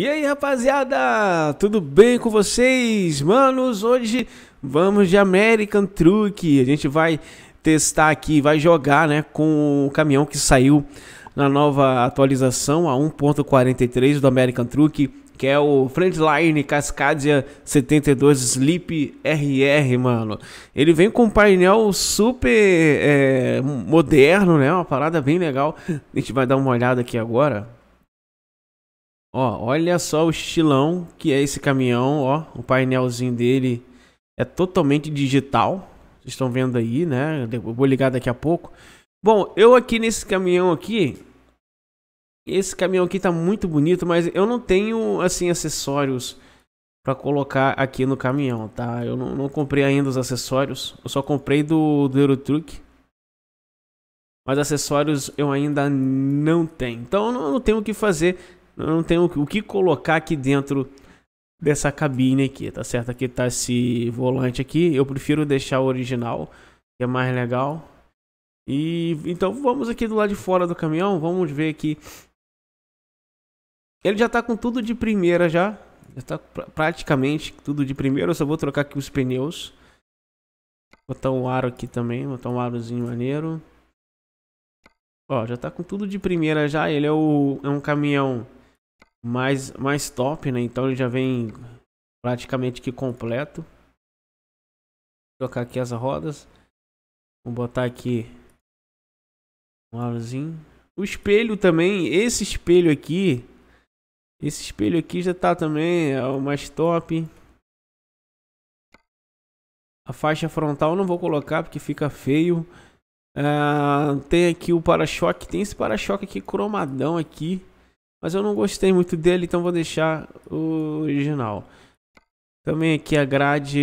E aí, rapaziada, tudo bem com vocês? Manos, hoje vamos de American Truck. A gente vai testar aqui, vai jogar, né, com o caminhão que saiu na nova atualização, a 1.43 do American Truck, que é o Freightliner Cascadia 72 Sleep RR, mano. Ele vem com um painel super moderno, né, uma parada bem legal. A gente vai dar uma olhada aqui agora. Ó, olha só o estilão que é esse caminhão, ó. O painelzinho dele é totalmente digital. Vocês estão vendo aí, né? Eu vou ligar daqui a pouco. Bom, eu aqui nesse caminhão aqui... Esse caminhão aqui tá muito bonito, mas eu não tenho, assim, acessórios pra colocar aqui no caminhão, tá? Eu não comprei ainda os acessórios. Eu só comprei do Eurotruck. Mas acessórios eu ainda não tenho. Então eu não tenho o que fazer... Eu não tenho o que colocar aqui dentro dessa cabine aqui, tá certo? Aqui tá esse volante aqui, eu prefiro deixar o original, que é mais legal. E então vamos aqui do lado de fora do caminhão, vamos ver aqui. Ele já tá com tudo de primeira já, tá praticamente tudo de primeira, eu só vou trocar aqui os pneus. Botar um aro aqui também, botar um arozinho maneiro. Ó, já tá com tudo de primeira já, ele é um caminhão... mais top, né? Então ele já vem praticamente que completo. Vou trocar aqui as rodas. Vou botar aqui um arozinho. O espelho também, esse espelho aqui já tá também é o mais top. A faixa frontal eu não vou colocar porque fica feio. Tem aqui o para-choque, tem esse para-choque aqui cromadão aqui. Mas eu não gostei muito dele, então vou deixar o original. Também aqui a grade,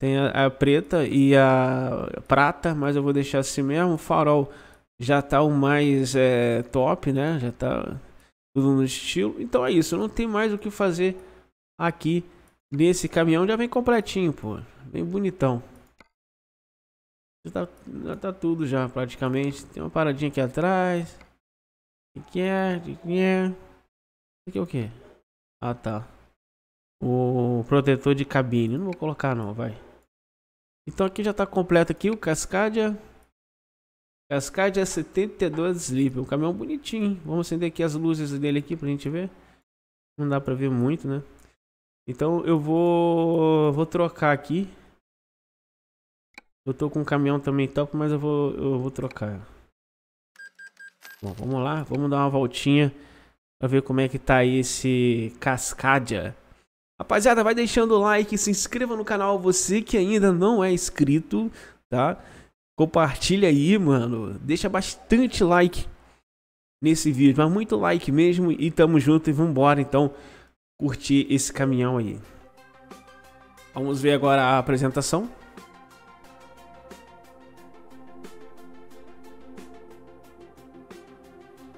tem a preta e a prata, mas eu vou deixar assim mesmo. O farol já tá o mais top, né? Já tá tudo no estilo. Então é isso, não tem mais o que fazer aqui nesse caminhão. Já vem completinho, pô, bem bonitão. Já tá tudo já praticamente. Tem uma paradinha aqui atrás. O que é? O que é? Isso aqui é o que? Ah, tá. O protetor de cabine. Não vou colocar não, vai. Então aqui já tá completo aqui o Cascadia. Cascadia 72 Sleep. Um caminhão bonitinho. Vamos acender aqui as luzes dele aqui pra gente ver. Não dá pra ver muito, né? Então eu vou trocar aqui. Eu tô com um caminhão também top, mas eu vou trocar. Bom, vamos lá, vamos dar uma voltinha pra ver como é que tá aí esse Cascadia. Rapaziada, vai deixando o like, se inscreva no canal, você que ainda não é inscrito, tá? Compartilha aí, mano, deixa bastante like nesse vídeo, mas muito like mesmo. E tamo junto e vambora, então, curtir esse caminhão aí. Vamos ver agora a apresentação.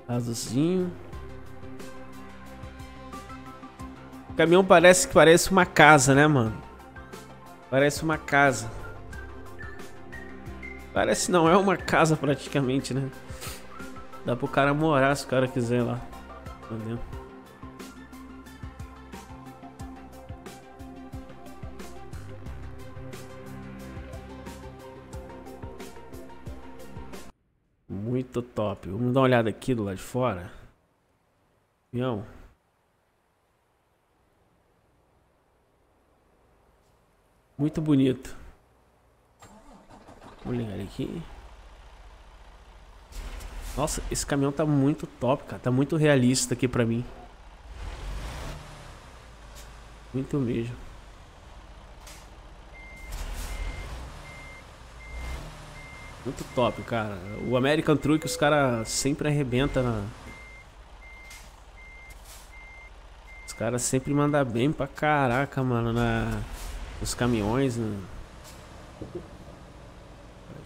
Azulzinho. O caminhão parece uma casa, né, mano? Parece uma casa. Parece não, é uma casa praticamente, né? Dá pro cara morar se o cara quiser lá. Entendeu? Muito top. Vamos dar uma olhada aqui do lado de fora. Caminhão. Muito bonito. Vou ligar ele aqui. Nossa, esse caminhão tá muito top, cara. Tá muito realista aqui pra mim. Muito mesmo. Muito top, cara. O American Truck, os caras sempre arrebentam na... Os caras sempre mandam bem pra caraca, mano, nos caminhões, né?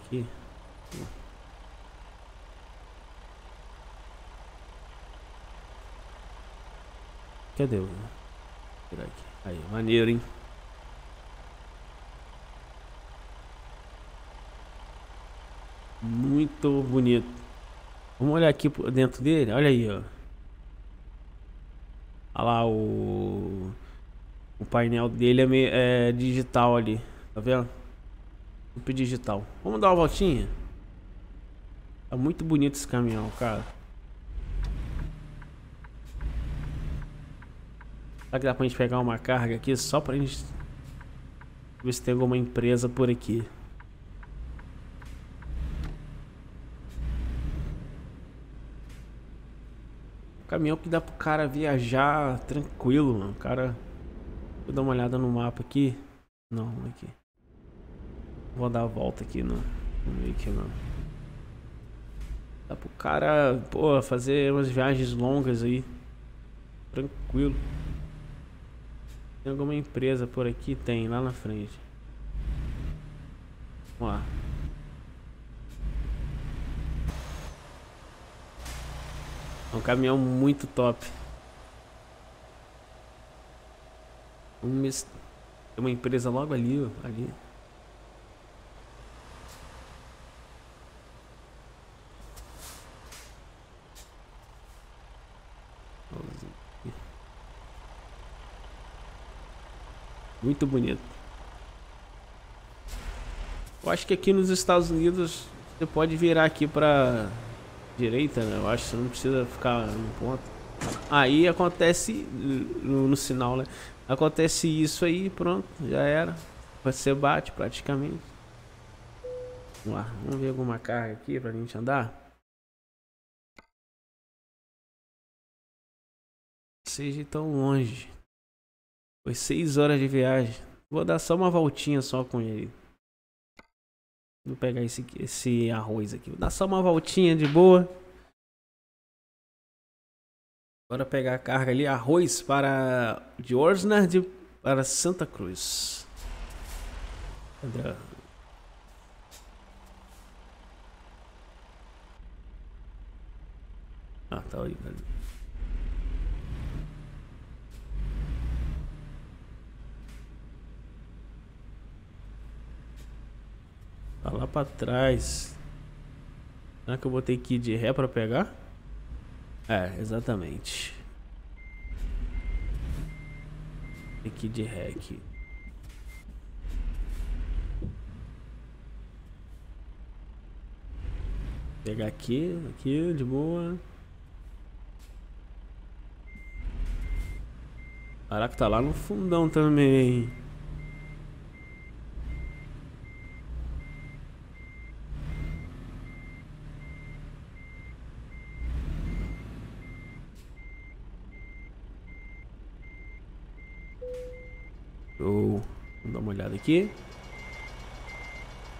Aqui. Cadê o... Aí, maneiro, hein? Muito bonito. Vamos olhar aqui dentro dele. Olha aí, ó. Olha lá, o painel dele é, meio, é digital ali. Tá vendo? Super digital. Vamos dar uma voltinha? Tá muito bonito esse caminhão, cara. Será que dá pra gente pegar uma carga aqui? Só pra gente ver se tem alguma empresa por aqui. Caminhão que dá pro cara viajar tranquilo, mano. O cara... Vou dar uma olhada no mapa aqui. Não, aqui. Vou dar a volta aqui, não. Não, aqui não. Dá pro cara, pô, fazer umas viagens longas aí. Tranquilo. Tem alguma empresa por aqui? Tem, lá na frente. Vamos lá. É um caminhão muito top. Tem uma empresa logo ali, ó. Ali. Muito bonito. Eu acho que aqui nos Estados Unidos você pode virar aqui pra... direita, né? Eu acho que você não precisa ficar no ponto. Aí acontece no sinal, né? Acontece isso aí, pronto, já era. Você bate praticamente. Vamos lá, vamos ver alguma carga aqui pra gente andar. Não seja tão longe. Foi 6 horas de viagem. Vou dar só uma voltinha só com ele. Vou pegar esse arroz aqui. Vou dar só uma voltinha de boa. Bora pegar a carga ali. Arroz para Giorgio, para Santa Cruz. André. Ah, tá aí, velho. Tá lá pra trás. Será que eu vou ter que ir de ré pra pegar? É, exatamente. Tem que ir de ré aqui. Pegar aqui, aqui, de boa. Caraca, tá lá no fundão também. Vamos dar uma olhada aqui.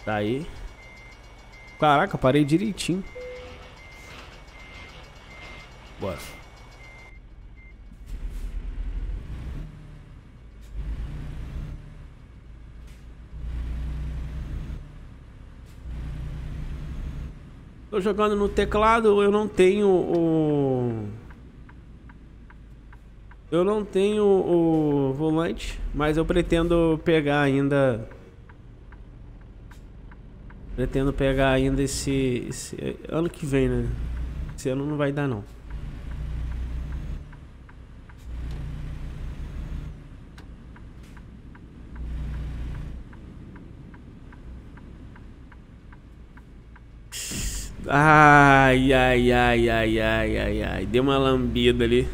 Tá aí. Caraca, parei direitinho. Bora. Tô jogando no teclado, eu não tenho o... Eu não tenho o volante, mas eu pretendo pegar ainda. Pretendo pegar ainda esse ano que vem, né? Esse ano não vai dar, não. Ai, ai, ai, ai, ai, ai, ai. Deu uma lambida ali.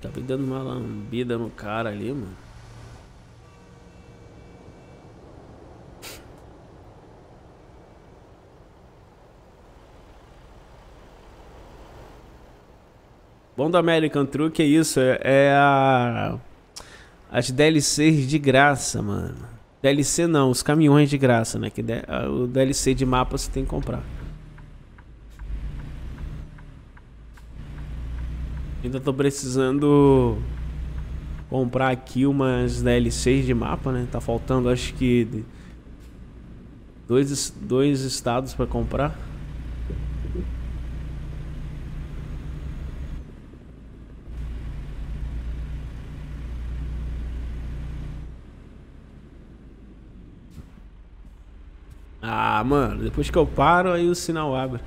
Tá dando uma lambida no cara ali, mano. Bom do American Truck é isso, as DLCs de graça, mano. DLC não, os caminhões de graça, né? Que o DLC de mapa você tem que comprar. Ainda tô precisando comprar aqui umas DLCs de mapa, né? Tá faltando, acho que dois estados pra comprar. Ah, mano, depois que eu paro, aí o sinal abre.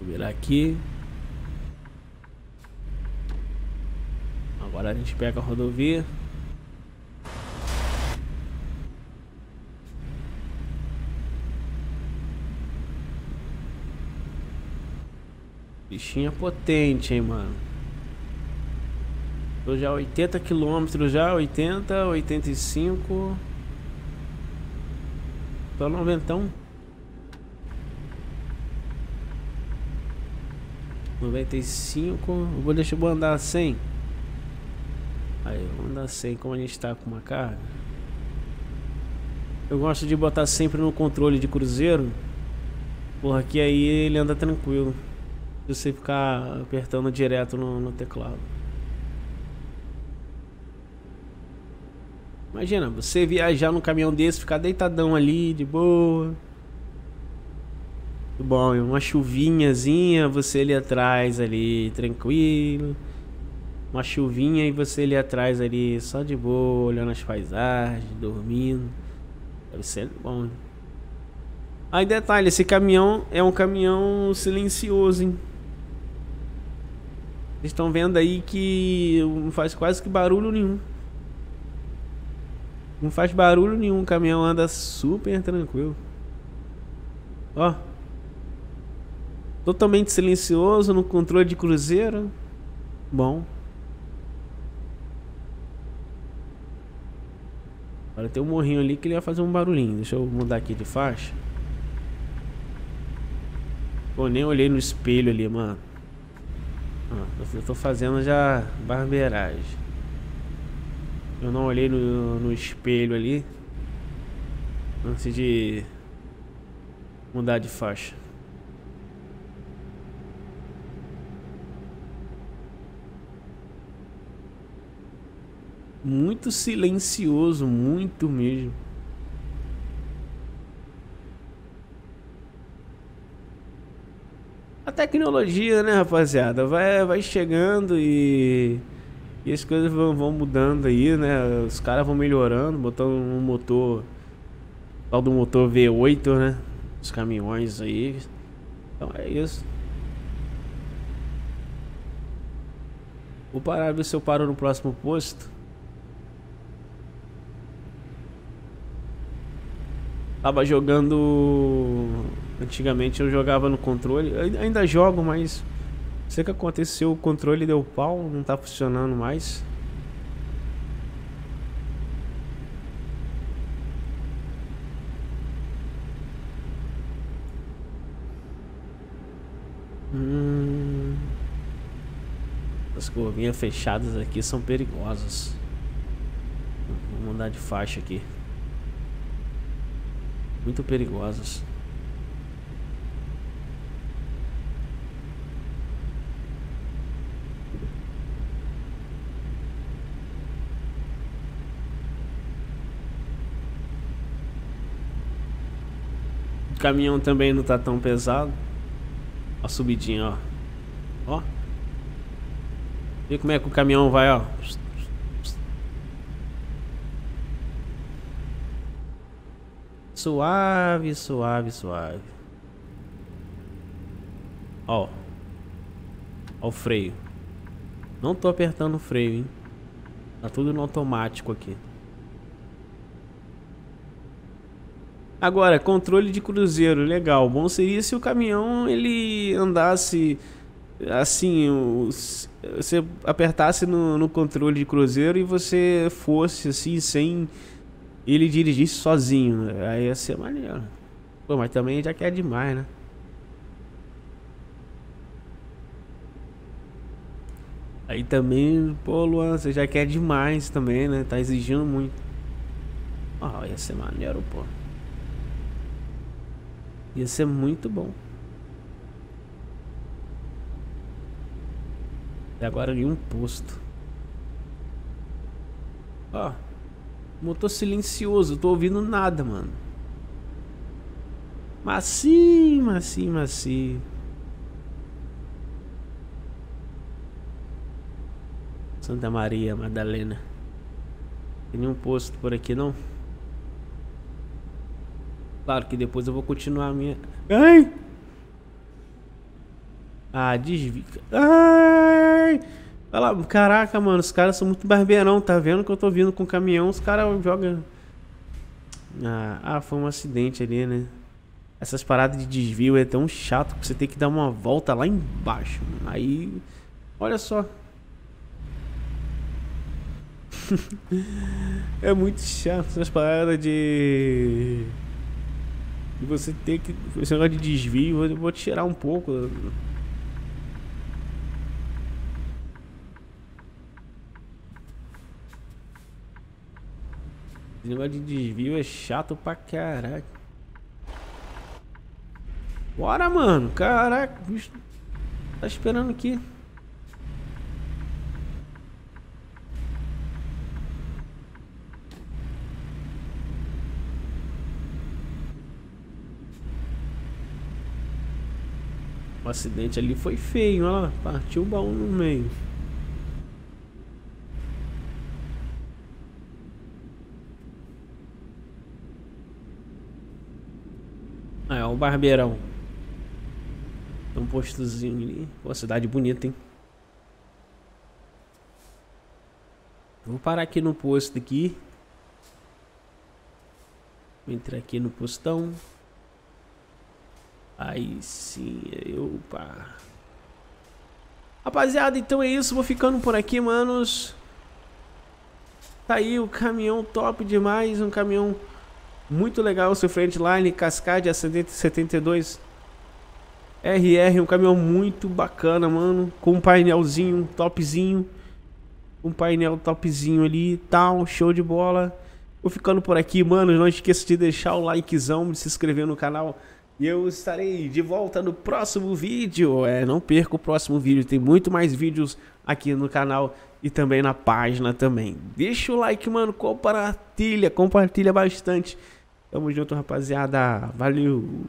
Vou virar aqui. Agora a gente pega a rodovia. Bichinha potente, hein, mano. Tô já 80 km já, 80, 85. Tô 91. 95, eu vou deixar eu andar 100. Aí, eu vou andar 100, como a gente tá com uma carga. Eu gosto de botar sempre no controle de cruzeiro. Porra, que aí ele anda tranquilo. Se você ficar apertando direto no teclado. Imagina, você viajar num caminhão desse, ficar deitadão ali, de boa. Bom, uma chuvinhazinha, você ali atrás ali, tranquilo. Uma chuvinha e você ali atrás ali, só de boa, olhando as paisagens, dormindo. Deve ser bom, né? Aí detalhe, esse caminhão é um caminhão silencioso, hein? Vocês estão vendo aí que não faz quase que barulho nenhum. Não faz barulho nenhum, o caminhão anda super tranquilo. Ó, totalmente silencioso, no controle de cruzeiro. Bom. Agora tem um morrinho ali que ele vai fazer um barulhinho. Deixa eu mudar aqui de faixa. Pô, nem olhei no espelho ali, mano. Ah, eu tô fazendo já barbeiragem. Eu não olhei no espelho ali antes de mudar de faixa. Muito silencioso, muito mesmo. A tecnologia, né, rapaziada, vai chegando e as coisas vão mudando aí, né? Os caras vão melhorando, botando um motor, tal do motor V8, né? Os caminhões aí. Então é isso. Vou parar, ver se eu paro no próximo posto. Tava jogando... Antigamente eu jogava no controle. Ainda jogo, mas... Não sei o que aconteceu, o controle deu pau. Não tá funcionando mais. As curvinhas fechadas aqui são perigosas. Vou mudar de faixa aqui. Muito perigosas. O caminhão também não tá tão pesado. Ó a subidinha, ó. Ó. Vê como é que o caminhão vai, ó. Suave, suave, suave. Ó. Ó o freio. Não tô apertando o freio, hein. Tá tudo no automático aqui. Agora, controle de cruzeiro, legal. Bom seria se o caminhão ele andasse assim, você apertasse no controle de cruzeiro e você fosse assim, sem... ele dirigisse sozinho, aí ia ser maneiro. Pô, mas também já quer demais, né? Aí também, pô, Luan, você já quer demais também, né? Tá exigindo muito. Ó, ia ser maneiro, pô. Ia ser muito bom. E agora ali um posto. Ó, motor silencioso, eu tô ouvindo nada, mano. Macio, macio, macio. Santa Maria, Madalena. Tem nenhum posto por aqui, não? Claro que depois eu vou continuar a minha... Ai! Ah, desvia. Ai! Olha lá, caraca, mano, os caras são muito barbeirão. Tá vendo que eu tô vindo com o caminhão? Os caras jogam... Ah, foi um acidente ali, né? Essas paradas de desvio é tão chato que você tem que dar uma volta lá embaixo. Aí, olha só. É muito chato essas paradas de... E você tem que... Esse negócio de desvio, eu vou tirar um pouco. Esse negócio de desvio é chato pra caraca. Bora, mano. Caraca, bicho. Tá esperando aqui. O acidente ali foi feio, olha lá, partiu o baú no meio. Ah, é o barbeirão. Tem um postozinho ali. Pô, cidade bonita, hein? Vou parar aqui no posto aqui. Vou entrar aqui no postão. Aí sim, eu pá. Rapaziada, então é isso. Vou ficando por aqui, manos. Tá aí o caminhão top demais. Um caminhão muito legal. Seu Freightliner Cascadia 172 RR. Um caminhão muito bacana, mano. Com um painelzinho topzinho. Um painel topzinho ali e tal. Show de bola. Vou ficando por aqui, manos. Não esqueça de deixar o likezão, de se inscrever no canal. E eu estarei de volta no próximo vídeo. Não perca o próximo vídeo. Tem muito mais vídeos aqui no canal e também na página também. Deixa o like, mano. Compartilha bastante. Tamo junto, rapaziada. Valeu!